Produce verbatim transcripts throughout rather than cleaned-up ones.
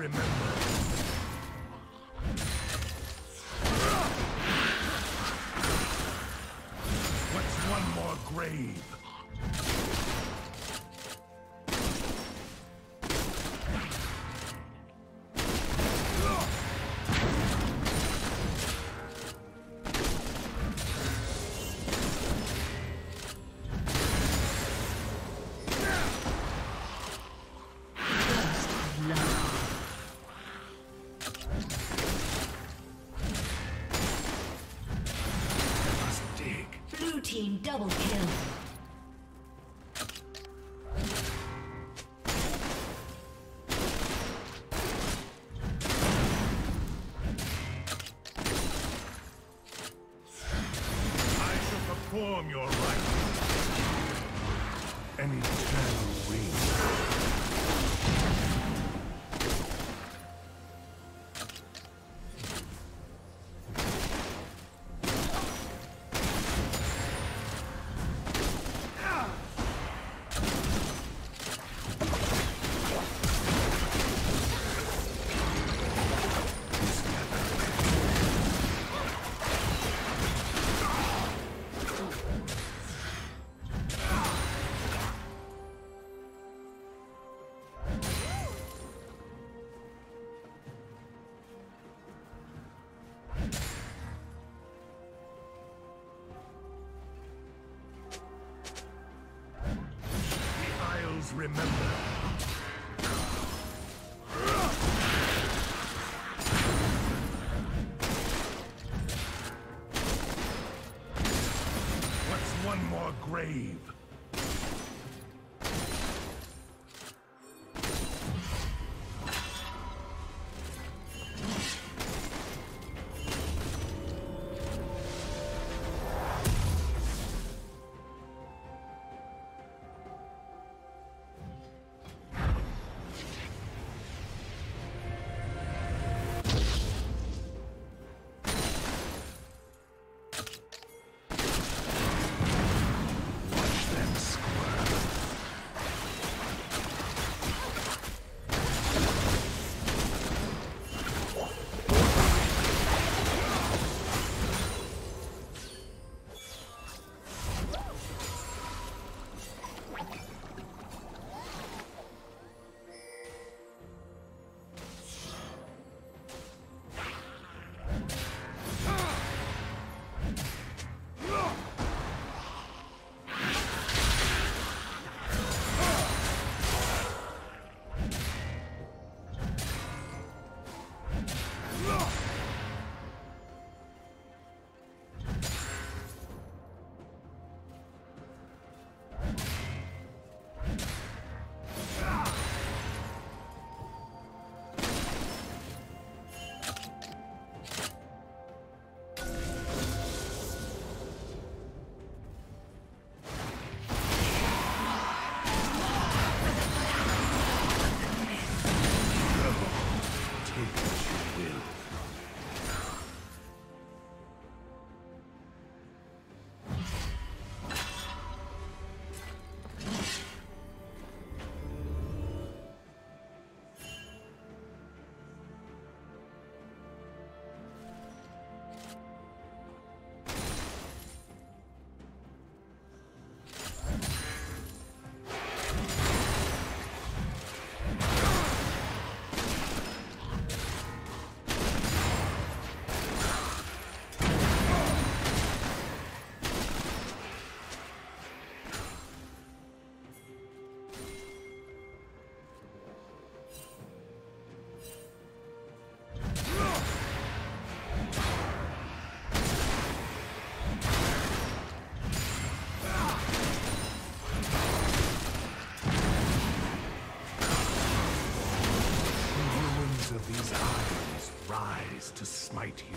remember. Grave. Double kill. Remember. To smite you.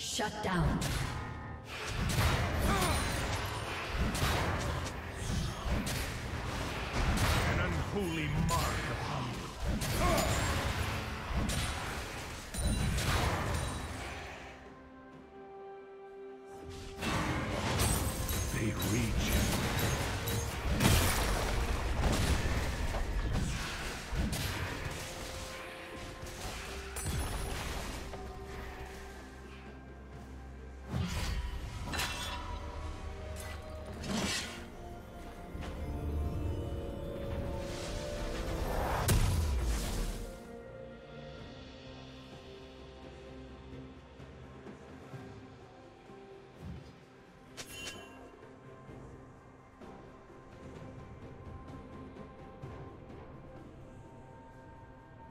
Shut down. An unholy mark upon you. They reach.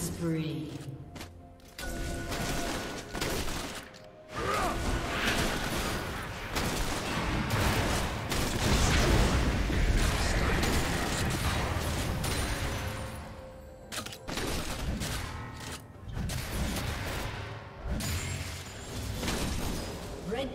Spree. Red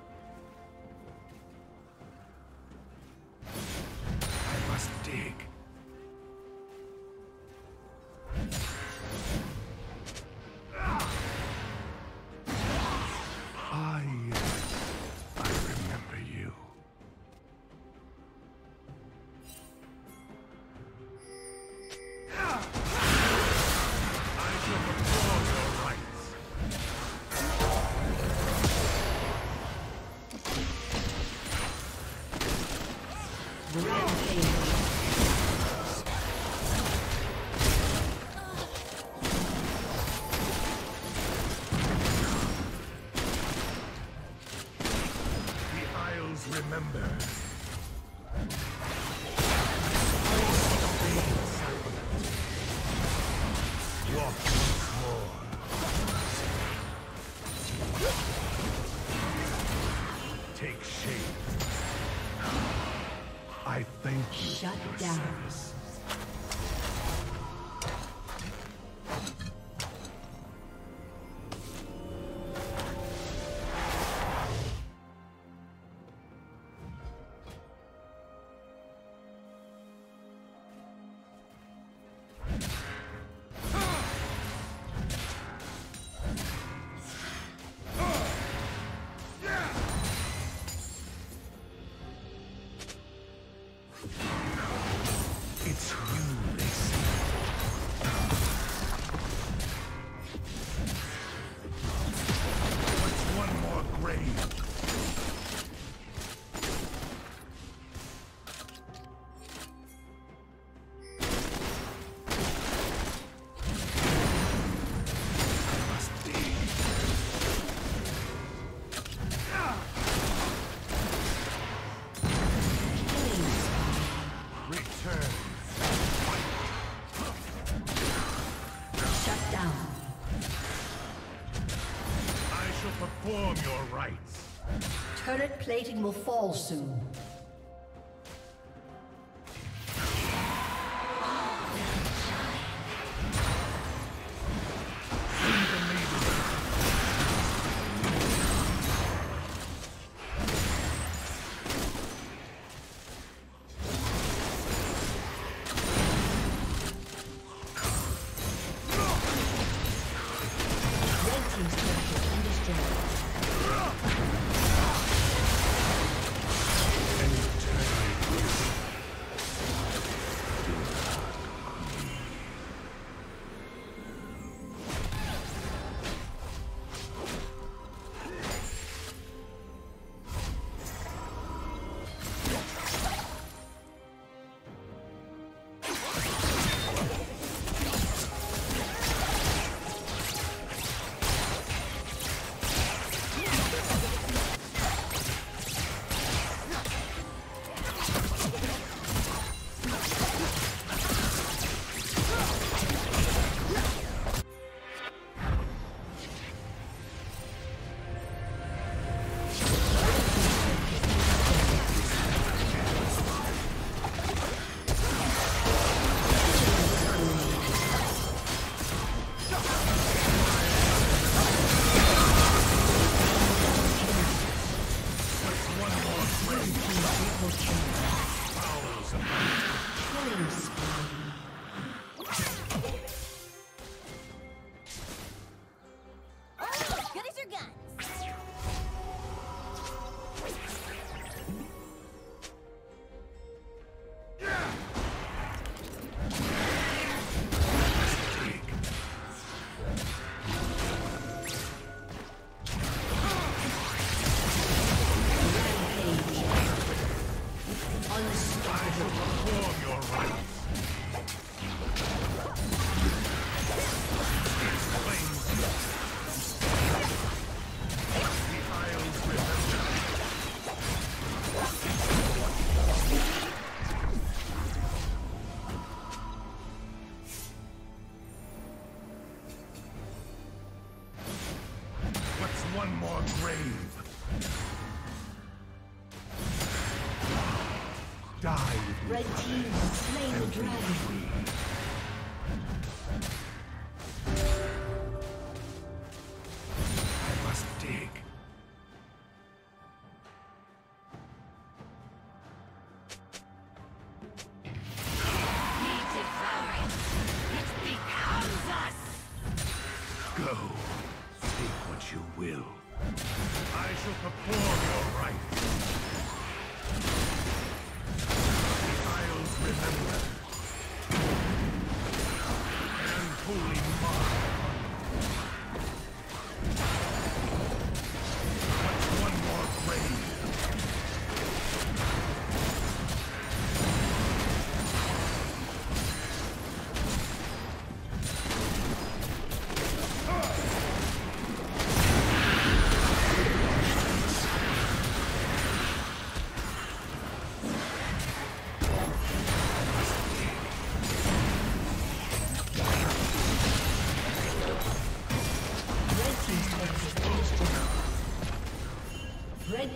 I must dig. I, I remember you. Remember. Take shape. I thank you Shut for your down. service. Perform your rites. Turret plating will fall soon. Red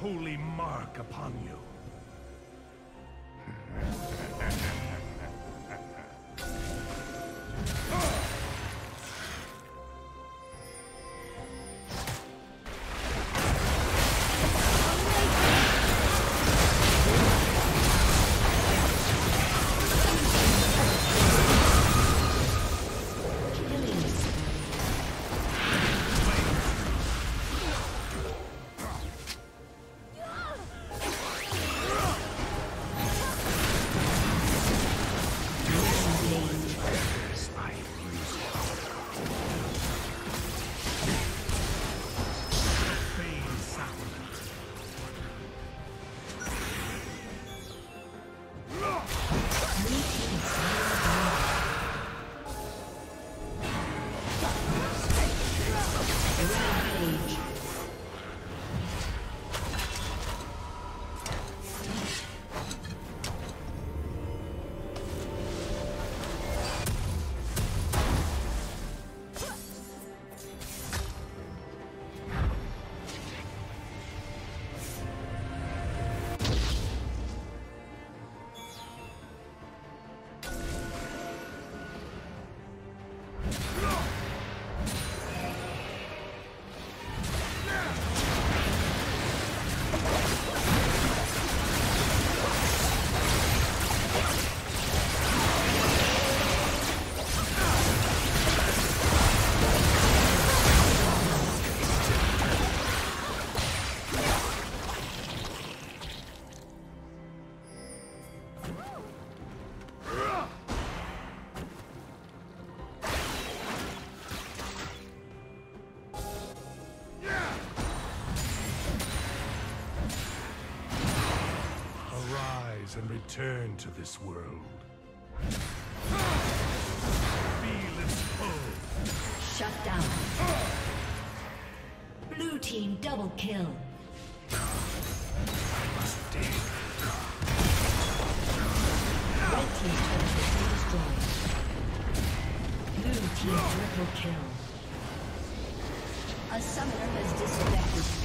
Holy mark upon you. And return to this world. Feel its pull. Shut down. Blue team double kill. I must dig. Red team's turret has been destroyed. Blue team triple kill. A summoner has disconnected.